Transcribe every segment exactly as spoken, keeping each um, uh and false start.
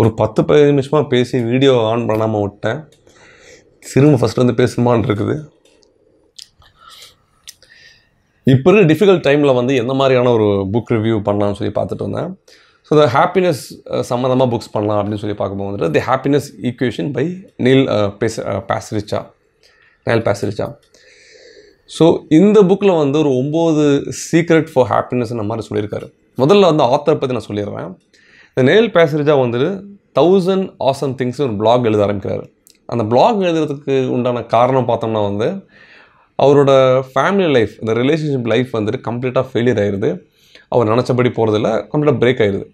ஒரு ten to fifteen நிமிஷமா பேசி வீடியோ ஆன் பண்ணாம விட்டேன். திரும்ப ஃபர்ஸ்ட் வந்து பேசணுமான்னு இருக்குது. இப்போ ஒரு டிஃபிகல்ட் டைம்ல வந்து என்ன மாதிரியான ஒரு புக் ரிவ்யூ பண்ணலாம்னு சொல்லி பார்த்துட்டு இருந்தேன். ஸோ த ஹாப்பினஸ் சம்மந்தமாக புக்ஸ் பண்ணலாம் அப்படின்னு சொல்லி பார்க்கும்போது வந்துட்டு the happiness equation by Neil Pasricha Neil Pasricha. So இந்த புக்கில் வந்து ஒரு ஒம்பது சீக்ரெட் ஃபார் ஹாப்பினஸ்ன்ற மாதிரி சொல்லியிருக்காரு. முதல்ல வந்து ஆத்தர் பற்றி நான் சொல்லிடுறேன். இந்த நெயில் பாஸ்ரிச்சா வந்துட்டு தௌசண்ட் ஆசம் திங்ஸ் ஒரு பிளாக் எழுத ஆரம்பிக்கிறாரு. அந்த பிளாக் எழுதுறதுக்கு உண்டான காரணம் பார்த்தோம்னா வந்து அவரோட ஃபேமிலி லைஃப், இந்த ரிலேஷன்ஷிப் லைஃப் வந்துட்டு கம்ப்ளீட்டாக ஃபெயிலியர் ஆயிடுது. அவர் நினச்சபடி போகிறதில்ல, கம்ப்ளீட்டாக பிரேக் ஆயிடுது.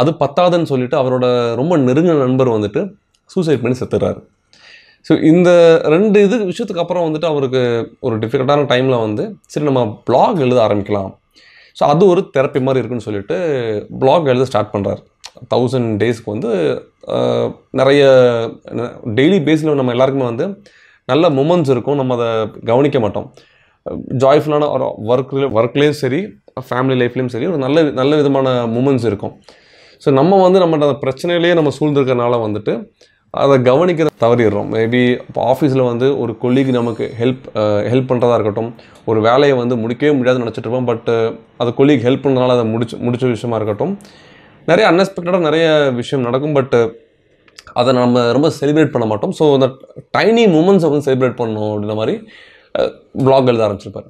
அது பத்தாதுன்னு சொல்லிவிட்டு அவரோட ரொம்ப நெருங்கின நண்பர் வந்துட்டு சூசைட் பண்ணி செத்துறாரு. ஸோ இந்த ரெண்டு இது விஷயத்துக்கு அப்புறம் வந்துட்டு அவருக்கு ஒரு டிஃபிகல்ட்டான டைமில் வந்து சரி நம்ம பிளாக் எழுத ஆரம்பிக்கலாம், ஸோ அது ஒரு தெரப்பி மாதிரி இருக்குன்னு சொல்லிட்டு பிளாக் எழுத ஸ்டார்ட் பண்ணுறாரு. தௌசண்ட் டேஸ்க்கு வந்து நிறைய டெய்லி பேஸில் நம்ம எல்லாருக்குமே வந்து நல்ல மூமெண்ட்ஸ் இருக்கும், நம்ம அதை கவனிக்க மாட்டோம். ஜாய்ஃபுல்லான ஒரு ஒர்க் ஒர்க்லேயும் சரி, ஃபேமிலி லைஃப்லேயும் சரி, ஒரு நல்ல நல்ல விதமான மூமெண்ட்ஸ் இருக்கும். ஸோ நம்ம வந்து நம்மளோட பிரச்சனையிலேயே நம்ம சூழ்ந்துருக்கறனால வந்துட்டு அதை கவனிக்கிற தவறிடுறோம். மேபி இப்போ ஆஃபீஸில் வந்து ஒரு கொலீக் நமக்கு ஹெல்ப் ஹெல்ப் பண்ணுறதா இருக்கட்டும், ஒரு வேலையை வந்து முடிக்கவே முடியாதுன்னு நினச்சிட்ருப்போம். பட் அது கொலீக் ஹெல்ப் பண்ணுறதுனால அதை முடிச்சு முடிச்ச விஷயமா இருக்கட்டும், நிறைய அன்எக்ஸ்பெக்டடாக நிறைய விஷயம் நடக்கும். பட் அதை நம்ம ரொம்ப செலிப்ரேட் பண்ண மாட்டோம். ஸோ அந்த டைனி மூமெண்ட்ஸை வந்து செலிப்ரேட் பண்ணணும் அப்படின்ற மாதிரி பிளாக் எழுத ஆரம்பிச்சிருப்பார்.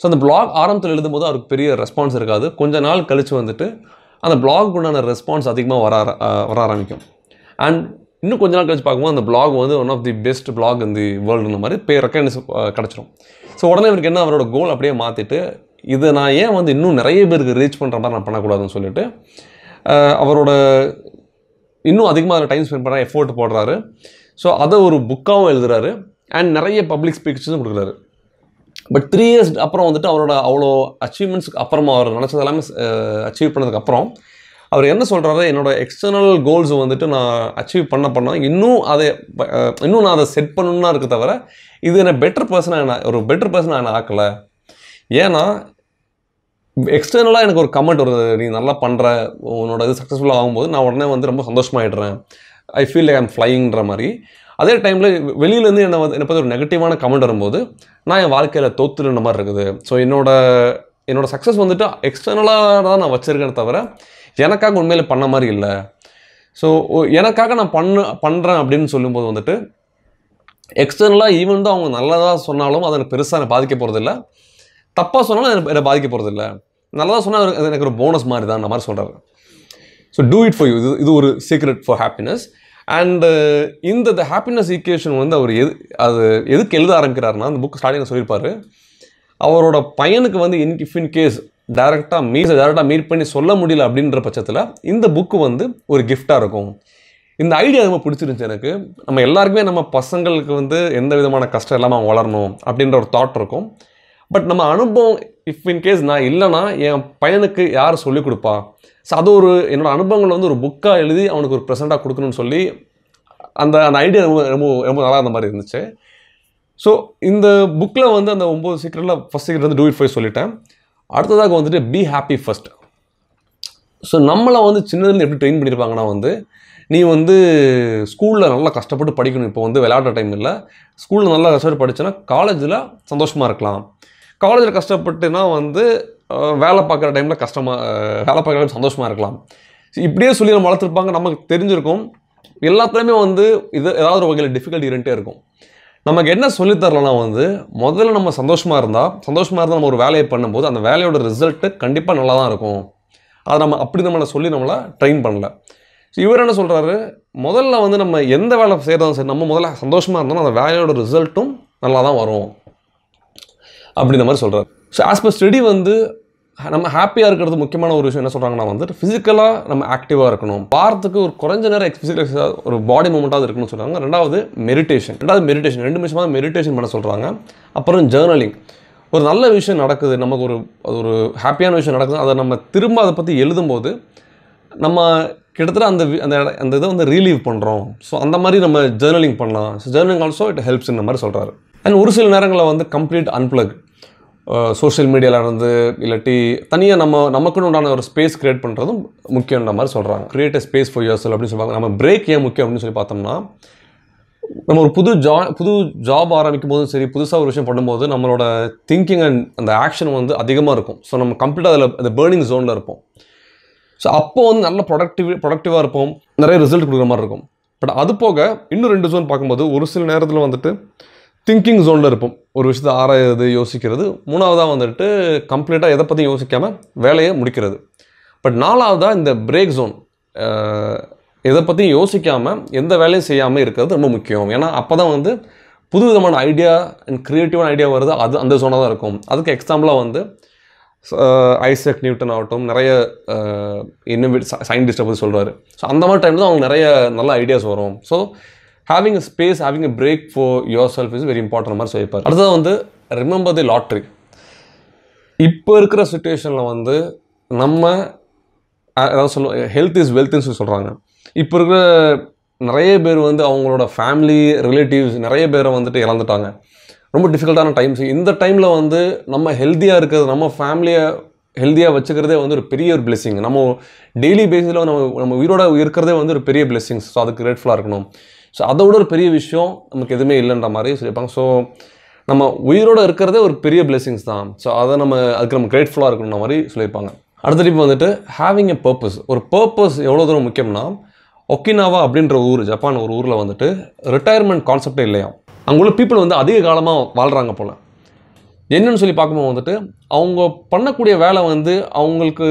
ஸோ அந்த பிளாக் ஆரம்பத்தில் எழுதும்போது அவருக்கு பெரிய ரெஸ்பான்ஸ் இருக்காது. கொஞ்ச நாள் கழித்து வந்துட்டு அந்த பிளாக் உண்டான ரெஸ்பான்ஸ் அதிகமாக வர வர ஆரம்பிக்கும். அண்ட் இன்னும் கொஞ்ச நாள் கழிச்சு பார்க்கும்போது அந்த பிளாக் வந்து one of the best blog in the வேர்ல்டுன்ற மாதிரி பே ரெக்கக்னைஸ் கிடச்சிரும். ஸோ உடனே இவருக்கு என்ன, அவரோட கோல் அப்படியே மாற்றிட்டு இதை நான் ஏன் வந்து இன்னும் நிறைய பேருக்கு ரீச் பண்ணுற மாதிரி நான் பண்ணக்கூடாதுன்னு சொல்லிட்டு அவரோட இன்னும் அதிகமாக அதில் டைம் ஸ்பெண்ட் பண்ணுறாரு, எஃபோர்ட் போடுறாரு. ஸோ அதை ஒரு புக்காகவும் எழுதுறாரு அண்ட் நிறைய பப்ளிக் ஸ்பீச்சஸும் கொடுக்குறாரு. பட் த்ரீ இயர்ஸ் அப்புறம் வந்துட்டு அவரோட அவ்வளோ அச்சீவ்மெண்ட்ஸுக்கு அப்புறமா, அவர் நினச்சது எல்லாமே அச்சீவ் பண்ணதுக்கப்புறம் அவர் என்ன சொல்கிறாரு, என்னோடய எக்ஸ்டர்னல் கோல்ஸ் வந்துட்டு நான் அச்சீவ் பண்ண பண்ண இன்னும் அதை இன்னும் நான் அதை செட் பண்ணணுன்னா இருக்க தவிர இது என்னை பெட்டர் பர்சனாக என்ன ஒரு பெட்டர் பர்சனாக என்ன ஆக்கலை. ஏன்னா எக்ஸ்டர்னலாக எனக்கு ஒரு கமெண்ட் வருது, நீ நல்லா பண்ணுற, உன்னோட இது சக்ஸஸ்ஃபுல்லாக ஆகும்போது நான் உடனே வந்து ரொம்ப சந்தோஷமாகிடுறேன், ஐ ஃபீல் லைக் ஐம் ஃப்ளைங்கிற மாதிரி. அதே டைமில் வெளியிலேருந்து என்னை வந்து என்னை பற்றி ஒரு நெகட்டிவான கமெண்ட் வரும்போது நான் என் வாழ்க்கையில் தோத்துடுற மாதிரி இருக்குது. ஸோ என்னோட என்னோட சக்ஸஸ் வந்துட்டு எக்ஸ்டர்னலாக தான் நான் வச்சுருக்கேன் தவிர எனக்காக உண்மையில பண்ண மாதிரி இல்லை. ஸோ எனக்காக நான் பண்ண பண்ணுறேன் அப்படின்னு சொல்லும்போது வந்துட்டு எக்ஸ்டர்னலாக ஈவன் தான் அவங்க நல்லதாக சொன்னாலும் அதை எனக்கு பெருசாக என்னை பாதிக்க போகிறதில்ல, தப்பாக சொன்னாலும் எனக்கு என்னை பாதிக்க போகிறதில்ல, நல்லதாக சொன்னால் எனக்கு ஒரு போனஸ் மாதிரி தான் அந்த மாதிரி சொல்கிறாரு. So do it for you, இது இது ஒரு சீக்ரெட் ஃபார் ஹாப்பினஸ். அண்டு இந்த த ஹாப்பினஸ் ஈக்குவேஷன் வந்து அவர் எது அது எதுக்கு எழுத ஆரம்பிக்கிறாருன்னா, அந்த புக் ஸ்டார்டிங்கில் சொல்லியிருப்பார், அவரோட பையனுக்கு வந்து இன் இஃப் இன் கேஸ் டேரெக்டாக மீட் டேரெக்டாக மீட் பண்ணி சொல்ல முடியல அப்படின்ற பட்சத்தில் இந்த புக்கு வந்து ஒரு கிஃப்டாக இருக்கும். இந்த ஐடியா ரொம்ப பிடிச்சிருந்துச்சு எனக்கு. நம்ம எல்லாருக்குமே நம்ம பசங்களுக்கு வந்து எந்த விதமான கஷ்டம் இல்லாமல் அவங்க வளரணும் அப்படின்ற ஒரு தாட் இருக்கும். பட் நம்ம அனுபவம் இஃப் இன்கேஸ் நான் இல்லைனா என் பையனுக்கு யார் சொல்லிக் கொடுப்பா? ஸோ அது ஒரு என்னோடய அனுபவங்களை வந்து ஒரு புக்காக எழுதி அவனுக்கு ஒரு ப்ரெசெண்டாக கொடுக்கணும்னு சொல்லி அந்த அந்த ஐடியா ரொம்ப ரொம்ப ரொம்ப நல்லா அந்த மாதிரி இருந்துச்சு. ஸோ இந்த புக்கில் வந்து அந்த ஒம்பது சீக்கிரத்தில் ஃபஸ்ட் சீக்கிரம் வந்து டூ இட் ஃபைவ் சொல்லிட்டேன். அடுத்ததாக வந்துட்டு பி ஹாப்பி ஃபர்ஸ்ட். ஸோ நம்மளை வந்து சின்னதுலேருந்து எப்படி ட்ரெயின் பண்ணியிருப்பாங்கன்னா வந்து நீ வந்து ஸ்கூலில் நல்லா கஷ்டப்பட்டு படிக்கணும், இப்போ வந்து விளையாடுற டைம் இல்லை, ஸ்கூலில் நல்லா கஷ்டப்பட்டு படித்தோன்னா காலேஜில் சந்தோஷமாக இருக்கலாம், காலேஜில் கஷ்டப்பட்டுனா வந்து வேலை பார்க்குற டைமில் கஷ்டமாக வேலை பார்க்குற டைம் சந்தோஷமாக இருக்கலாம். ஸோ இப்படியே சொல்லி நம்ம வளர்த்துருப்பாங்க. நமக்கு தெரிஞ்சிருக்கும் எல்லாத்துலேயுமே வந்து இது ஏதாவது ஒரு வகையில் டிஃபிகல்ட்டி இருந்துகிட்டே இருக்கும். நமக்கு என்ன சொல்லித்தரலன்னா வந்து முதல்ல நம்ம சந்தோஷமாக இருந்தால் சந்தோஷமாக இருந்தால் நம்ம ஒரு வேலையை பண்ணும்போது அந்த வேலையோட ரிசல்ட்டு கண்டிப்பாக நல்லா தான் இருக்கும். அதை நம்ம அப்படி நம்மளை சொல்லி நம்மளை ட்ரெயின் பண்ணல. ஸோ இவர் என்ன சொல்கிறாரு, முதல்ல வந்து நம்ம எந்த வேலை செய்கிறதாலும் சரி நம்ம முதல்ல சந்தோஷமாக இருந்தாலும் அந்த வேலையோட ரிசல்ட்டும் நல்லா தான் வரும் அப்படின்ற மாதிரி சொல்கிறார். ஸோ ஆஸ் பர் ஸ்டடி வந்து நம்ம ஹாப்பியாக இருக்கிறது முக்கியமான ஒரு விஷயம். என்ன சொல்கிறாங்கன்னா வந்துட்டு ஃபிசிக்கலாக நம்ம ஆக்டிவாக இருக்கணும், வாரத்துக்கு ஒரு குறைஞ்ச நேரம் எக்ஸசைஸ் ஒரு பாடி மூமெண்ட்டாக இருக்குன்னு சொல்கிறாங்க. ரெண்டாவது மெடிடேஷன் ரெண்டாவது மெடிடேஷன் ரெண்டு நிமிஷமாக மெடிடேஷன் பண்ண சொல்கிறாங்க. அப்புறம் ஜேர்னலிங், ஒரு நல்ல விஷயம் நடக்குது, நமக்கு ஒரு அது ஒரு ஹாப்பியான விஷயம் நடக்குது, அதை நம்ம திரும்ப அதை பற்றி எழுதும்போது நம்ம கிட்டத்தட்ட அந்த அந்த அந்த இதை வந்து ரீலீவ் பண்ணுறோம். ஸோ அந்த மாதிரி நம்ம ஜேர்னலிங் பண்ணலாம். ஸோ ஜேர்னலிங் ஆல்சோ இட் ஹெல்ப்ஸ்ன்ற மாதிரி சொல்கிறாரு. அண்ட் ஒரு சில நேரங்களில் வந்து complete unplug, social media la irundhu illati thaniya nama namakku undana or space create pandradhum mukkiyam na mari solranga. Create a space for yourself appdi solranga. Nama break ye mukkiyam appdi solli pathomna நம்ம ஒரு புது புது job ஆரம்பிக்கும் போது சரி புதுசா ஒரு விஷயம் பண்ணும்போது நம்மளோட திங்கிங் அண்ட் அந்த ஆக்ஷன் வந்து அதிகமா இருக்கும். சோ நம்ம கம்ப்ளீட்டா அதுல அந்த பர்னிங் ஜோன்ல இருப்போம். சோ அப்போ வந்து நல்ல ப்ரொடக்டிவ் ப்ரொடக்டிவா இருப்போம். நிறைய ரிசல்ட் கொடுக்குற மாதிரி இருக்கும். பட் அது போக இன்னும் ரெண்டு ஜோன் பாக்கும்போது ஒரு சில நேரத்துல வந்துட்டு திங்கிங் ஜோன்ல இருப்போம். ஒரு விஷயத்தை ஆராயிறது யோசிக்கிறது. மூணாவதா வந்துட்டு கம்ப்ளீட்டா எதை பத்தியும் யோசிக்காம வேலையை முடிக்கிறது. பட் நாலாவதா இந்த பிரேக் ஜோன் எதை பத்தி யோசிக்காம எந்த வேலையும் செய்யாம இருக்குது ரொம்ப முக்கியம். ஏனா அப்பதான் வந்து புதுவிதமான ஐடியா and creative ஐடியா வருது. அது அந்த ஜோனா தான் இருக்கும். அதுக்கு எக்ஸாம்பிளா வந்து ஐசக் நியூட்டன் ஆகட்டும் நிறைய இன்னோவேட் சயின்டிஸ்ட் அப்படி சொல்றாரு. சோ அந்த மாதிரி டைம்ல தான் உங்களுக்கு நிறைய நல்ல ஐடியாஸ் வரும். So having a space having a break for yourself is very important மாதிரி சொல்லிப்பாரு. அடுத்து வந்து remember the lottery. இப்போ இருக்கிற சிச்சுவேஷன்ல வந்து நம்ம அதாவது சொல்ல ஹெல்த் இஸ் வெல்த் ன்னு சொல்றாங்க. இப்போ இருக்கிற நிறைய பேர் வந்து அவங்களோட ஃபேமிலி ரிலேட்டிவ்ஸ் நிறைய பேரை வந்துட்டு இறந்துட்டாங்க. ரொம்ப டிஃபிகல்ட்டான டைம்ஸ். இந்த டைம்ல வந்து நம்ம ஹெல்தியா இருக்கிறது நம்ம ஃபேமிலியை ஹெல்தியா வச்சுக்கிறதே வந்து ஒரு பெரிய ஒரு பிளெஸிங். நம்ம டெய்லி பேசிஸ்ல நம்ம நம்ம உயிரோட இருக்கிறதே வந்து ஒரு பெரிய பிளெஸிங்ஸ். ஸோ அதுக்கு கிரேட்ஃபுல்லா இருக்கணும். ஸோ அதை விட ஒரு பெரிய விஷயம் நமக்கு எதுவுமே இல்லைன்ற மாதிரி சொல்லியிருப்பாங்க. ஸோ நம்ம உயிரோட இருக்கிறதே ஒரு பெரிய பிளெஸிங்ஸ் தான். ஸோ அதை நம்ம அதுக்கு நம்ம கிரேட்ஃபுல்லா இருக்கணும்ன்ற மாதிரி சொல்லியிருப்பாங்க. அடுத்த டிப் வந்துட்டு ஹேவிங் எ பர்பஸ். ஒரு பர்பஸ் எவ்வளோ தூரம் முக்கியம்னா ஒக்கினாவா அப்படின்ற ஊர் ஜப்பான் ஒரு ஊரில் வந்துட்டு ரிட்டையர்மெண்ட் கான்செப்டே இல்லையா. அங்குள்ள பீப்புள் வந்து அதிக காலமாக வாழ்கிறாங்க போல். என்னன்னு சொல்லி பார்க்கும்போது வந்துட்டு அவங்க பண்ணக்கூடிய வேலை வந்து அவங்களுக்கு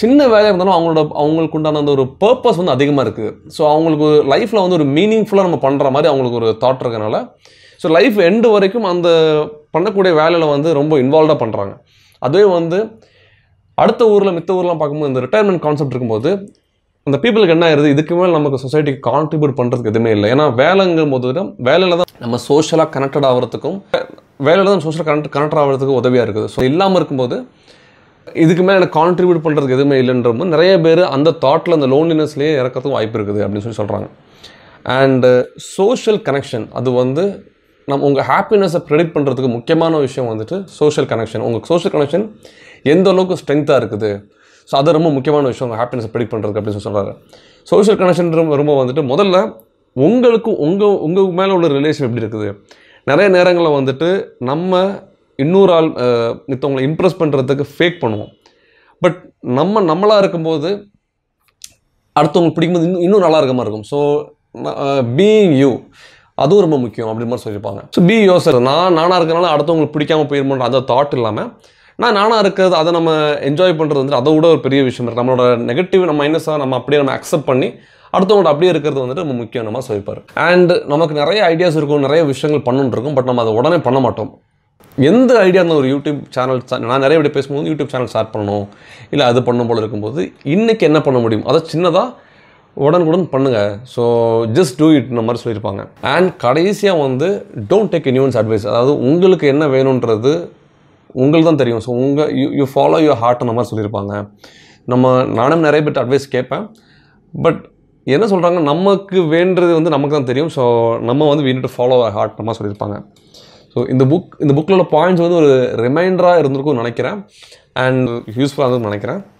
சின்ன வேலையாக இருந்தாலும் அவங்களோட அவங்களுக்கு உண்டான அந்த ஒரு பர்பஸ் வந்து அதிகமாக இருக்குது. ஸோ அவங்களுக்கு லைஃப்பில் வந்து ஒரு மீனிங்ஃபுல்லாக நம்ம பண்ணுற மாதிரி அவங்களுக்கு ஒரு தாட் இருக்கனால ஸோ லைஃப் எண்டு வரைக்கும் அந்த பண்ணக்கூடிய வேலையில் வந்து ரொம்ப இன்வால்வாக பண்ணுறாங்க. அதுவே வந்து அடுத்த ஊரில் மித்த ஊர்லாம் பார்க்கும்போது இந்த ரிட்டையர்மெண்ட் கான்செப்ட் இருக்கும்போது அந்த பீப்புளுக்கு என்ன ஆயிடுது, இதுக்கு மேலே நமக்கு சொசைட்டிக்கு கான்ட்ரிபியூட் பண்ணுறதுக்கு எதுவுமே இல்லை. ஏன்னா வேலைங்கும் போது வேலையில் தான் நம்ம சோஷியலாக கனெக்டட் ஆகிறதுக்கும் வேலையில் தான் சோஷியலாக கனெக்ட் கனெக்ட் ஆகிறதுக்கு உதவியாக இருக்குது. ஸோ இல்லாமல் இருக்கும்போது இதுக்கு மேலே எனக்கு கான்ட்ரிபியூட் பண்ணுறதுக்கு எதுவுமே இல்லைன்றபோது நிறைய பேர் அந்த தாட்டில் அந்த லோன்லினஸ்லேயே இறக்கிறதுக்கும் வாய்ப்பு இருக்குது அப்படின்னு சொல்லி சொல்கிறாங்க. அண்டு சோஷியல் கனெக்ஷன் அது வந்து நம்ம உங்கள் ஹாப்பினஸை ப்ரெடிக்ட் பண்ணுறதுக்கு முக்கியமான விஷயம் வந்துட்டு சோஷியல் கனெக்ஷன். உங்கள் சோஷியல் கனெக்ஷன் எந்த அளவுக்கு ஸ்ட்ரென்த்தாக இருக்குது ஸோ அது ரொம்ப முக்கியமான விஷயம் உங்கள் ஹாப்பினஸை ப்ரெடிக்ட் பண்ணுறதுக்கு அப்படின்னு சொல்லி சொல்கிறாரு. சோஷியல் கனெக்ஷன் ரொம்ப வந்துட்டு முதல்ல உங்களுக்கு உங்கள் உங்கள் மேலே உள்ள ரிலேஷன் எப்படி இருக்குது. நிறைய நேரங்களில் வந்துட்டு நம்ம இன்னொரு ஆள் மித்தவங்களை இம்ப்ரெஸ் பண்ணுறதுக்கு ஃபேக் பண்ணுவோம். பட் நம்ம நம்மளாக இருக்கும்போது அடுத்தவங்களுக்கு பிடிக்கும்போது இன்னும் இன்னும் நல்லா இருக்க மாதிரி இருக்கும். ஸோ பீயிங் யூ அதுவும் ரொம்ப முக்கியம் அப்படி மாதிரி சொல்லியிருப்பாங்க. ஸோ பி யோசர் நான் நானாக இருக்கிறனால அடுத்தவங்களுக்கு பிடிக்காமல் போயிருமோன்ற அந்த தாட் இல்லாமல் நான் நானாக இருக்கிறது அதை நம்ம என்ஜாய் பண்ணுறது வந்துட்டு அதை விட ஒரு பெரிய விஷயம் இருக்குது. நம்மளோட நெகட்டிவ் நம்ம மைனஸாக நம்ம அப்படியே நம்ம அக்செப்ட் பண்ணி அடுத்தவங்கள்ட்ட அப்படியே இருக்கிறது வந்துட்டு ரொம்ப முக்கியம் நம்ம சொல்லியிருப்பார். அண்ட் நமக்கு நிறைய ஐடியாஸ் இருக்கும் நிறைய விஷயங்கள் பண்ணணுன்னு இருக்கும். பட் நம்ம அதை உடனே பண்ண மாட்டோம். எந்த ஐடியா இருந்தால் ஒரு யூடியூப் சேனல் நான் நிறைய விட பேசும்போது யூடியூப் சேனல் ஸ்டார்ட் பண்ணணும் இல்லை அது பண்ணும் போல் இருக்கும்போது இன்றைக்கி என்ன பண்ண முடியும் அதை சின்னதாக உடனுக்குடன் பண்ணுங்கள். ஸோ ஜஸ்ட் டூ இட்ன்ற மாதிரி சொல்லியிருப்பாங்க. அண்ட் கடைசியாக வந்து டோன்ட் டேக் எனியோன்ஸ் அட்வைஸ். அதாவது உங்களுக்கு என்ன வேணுன்றது உங்களுக்கு தான் தெரியும். ஸோ உங்கள் யூ யூ ஃபாலோ யுவர் ஹார்ட்ன்ற மாதிரி சொல்லியிருப்பாங்க. நம்ம நானும் நிறைய பேர் அட்வைஸ் கேட்பேன். பட் என்ன சொல்கிறாங்க நமக்கு வேண்டது வந்து நமக்கு தான் தெரியும். ஸோ நம்ம வந்து we need to follow our ஹார்ட்ன்ற மாதிரி சொல்லியிருப்பாங்க. ஸோ இந்த புக் இந்த புக்கில் உள்ள பாயிண்ட்ஸ் வந்து ஒரு ரிமைண்டராக இருந்திருக்கும்னு நினைக்கிறேன். அண்ட் யூஸ்ஃபுல்லாக இருந்திருக்கும்னு நினைக்கிறேன்.